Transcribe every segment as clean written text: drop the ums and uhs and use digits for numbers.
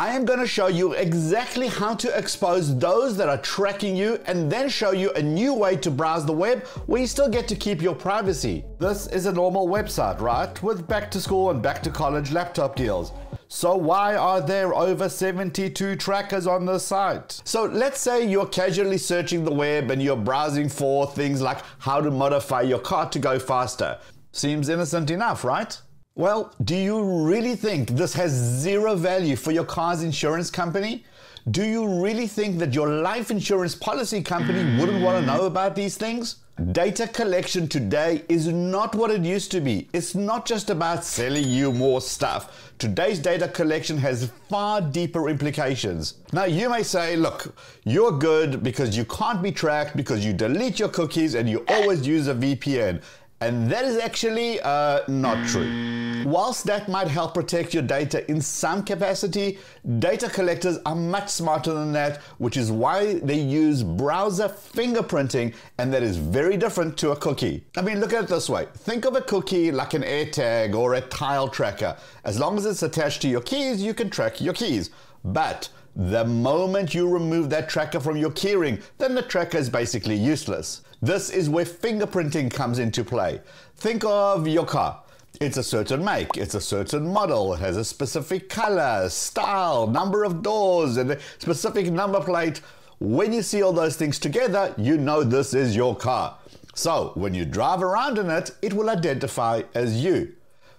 I am going to show you exactly how to expose those that are tracking you and then show you a new way to browse the web where you still get to keep your privacy. This is a normal website, right? With back to school and back to college laptop deals. So why are there over 72 trackers on the site? So let's say you're casually searching the web and you're browsing for things like how to modify your car to go faster. Seems innocent enough, right? Well, do you really think this has zero value for your car's insurance company? Do you really think that your life insurance policy company wouldn't want to know about these things? Data collection today is not what it used to be. It's not just about selling you more stuff. Today's data collection has far deeper implications. Now you may say, look, you're good because you can't be tracked because you delete your cookies and you always use a VPN. And that is actually not true. Whilst that might help protect your data in some capacity, data collectors are much smarter than that, which is why they use browser fingerprinting, and that is very different to a cookie. I mean, look at it this way. Think of a cookie like an AirTag or a tile tracker. As long as it's attached to your keys, you can track your keys. But the moment you remove that tracker from your keyring, then the tracker is basically useless. This is where fingerprinting comes into play. Think of your car. It's a certain make, it's a certain model, it has a specific color, style, number of doors, and a specific number plate. When you see all those things together, you know this is your car. So when you drive around in it, it will identify as you.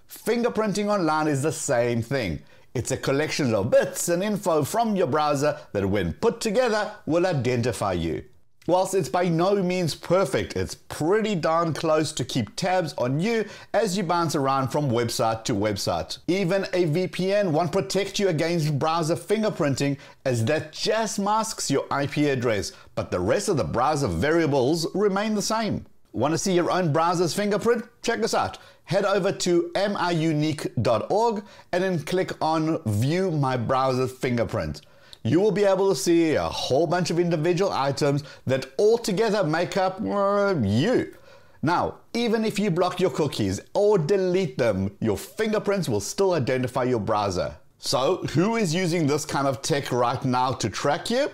Fingerprinting online is the same thing. It's a collection of bits and info from your browser that when put together will identify you. Whilst it's by no means perfect, it's pretty darn close to keep tabs on you as you bounce around from website to website. Even a VPN won't protect you against browser fingerprinting as that just masks your IP address, but the rest of the browser variables remain the same. Want to see your own browser's fingerprint? Check this out. Head over to miunique.org and then click on View My Browser's Fingerprint. You will be able to see a whole bunch of individual items that all together make up you. Now, even if you block your cookies or delete them, your fingerprints will still identify your browser. So, who is using this kind of tech right now to track you?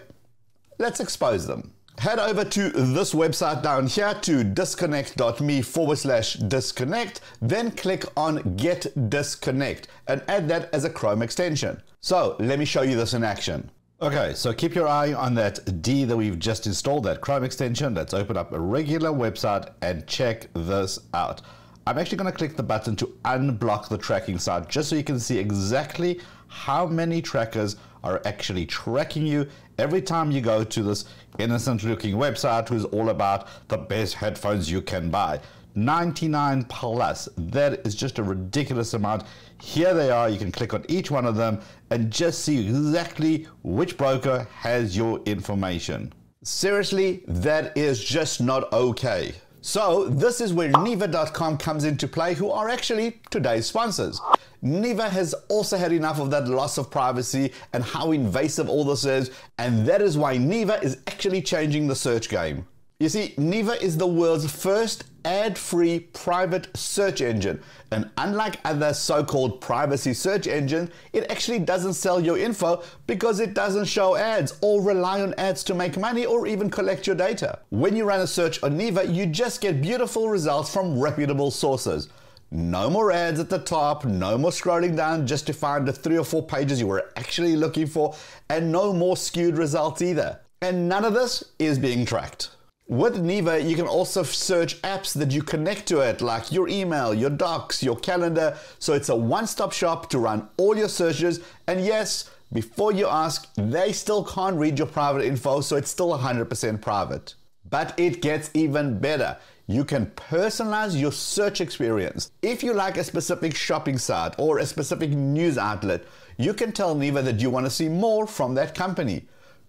Let's expose them. Head over to this website down here to disconnect.me/disconnect, then click on Get Disconnect and add that as a Chrome extension. So let me show you this in action. Okay, so keep your eye on that D that we've just installed, that Chrome extension. Let's open up a regular website and check this out. I'm actually going to click the button to unblock the tracking site just so you can see exactly how many trackers are actually tracking you every time you go to this innocent looking website who's all about the best headphones you can buy. 99 plus, that is just a ridiculous amount. Here they are, you can click on each one of them and just see exactly which broker has your information. Seriously, that is just not okay. So this is where Neeva.com comes into play, who are actually today's sponsors. Neeva has also had enough of that loss of privacy and how invasive all this is, and that is why Neeva is actually changing the search game. You see, Neeva is the world's first ad-free private search engine, and unlike other so-called privacy search engines, it actually doesn't sell your info because it doesn't show ads or rely on ads to make money or even collect your data. When you run a search on Neeva, you just get beautiful results from reputable sources. No more ads at the top, no more scrolling down just to find the 3 or 4 pages you were actually looking for, and no more skewed results either. And none of this is being tracked. With Neeva, you can also search apps that you connect to it, like your email, your docs, your calendar. So it's a one-stop shop to run all your searches. And yes, before you ask, they still can't read your private info, so it's still 100% private. But it gets even better. You can personalize your search experience. If you like a specific shopping site or a specific news outlet, you can tell Neeva that you want to see more from that company.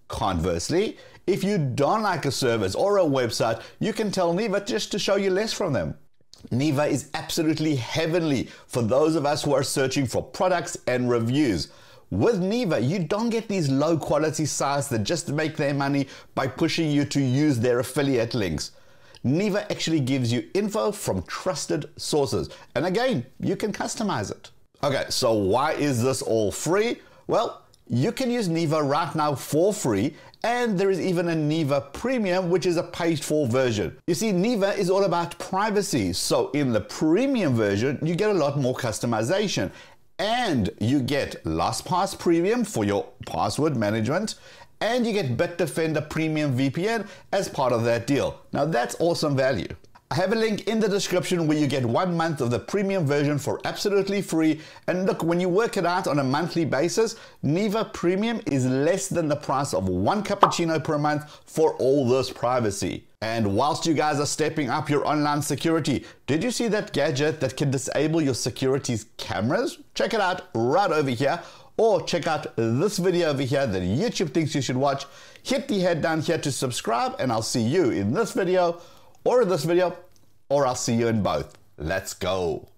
Conversely, if you don't like a service or a website, you can tell Neeva just to show you less from them. Neeva is absolutely heavenly for those of us who are searching for products and reviews. With Neeva, you don't get these low quality sites that just make their money by pushing you to use their affiliate links. Neeva actually gives you info from trusted sources. And again, you can customize it. Okay, so why is this all free? Well, You can use Neeva right now for free, and there is even a Neeva Premium, which is a paid-for version. You see, Neeva is all about privacy, so in the premium version, you get a lot more customization, and you get LastPass Premium for your password management, and you get Bitdefender Premium VPN as part of that deal. Now that's awesome value. I have a link in the description where you get 1 month of the premium version for absolutely free. And look, when you work it out on a monthly basis, Neeva Premium is less than the price of one cappuccino per month for all this privacy. And whilst you guys are stepping up your online security, did you see that gadget that can disable your security's cameras? Check it out right over here. Or check out this video over here that YouTube thinks you should watch. Hit the head down here to subscribe, and I'll see you in this video, or I'll see you in both. Let's go.